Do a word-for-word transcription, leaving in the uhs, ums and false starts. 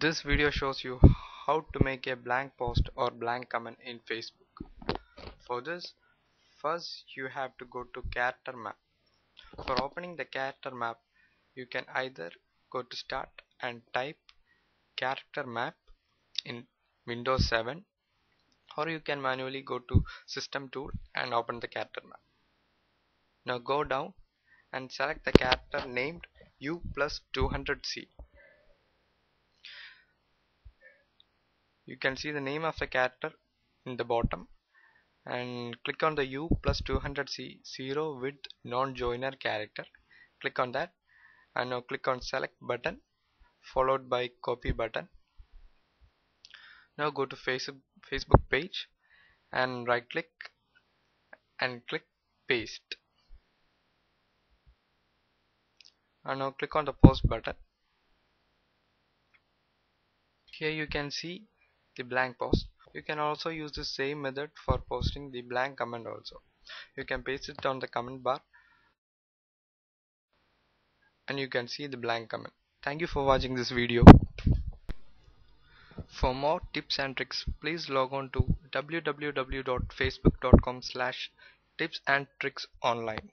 This video shows you how to make a blank post or blank comment in Facebook. For this, first you have to go to character map. For opening the character map, you can either go to start and type character map in Windows seven, or you can manually go to system tool and open the character map. Now go down and select the character named U plus two hundred C. You can see the name of the character in the bottom and click on the U plus two hundred C zero width non-joiner character. Click on that and now click on select button followed by copy button. Now go to Facebook, Facebook page and right click and click paste. And now click on the post button. Here you can see the blank post. You can also use the same method for posting the blank comment also. You can paste it on the comment bar and you can see the blank comment. Thank you for watching this video. For more tips and tricks, please log on to w w w dot facebook dot com slash tips and tricks online.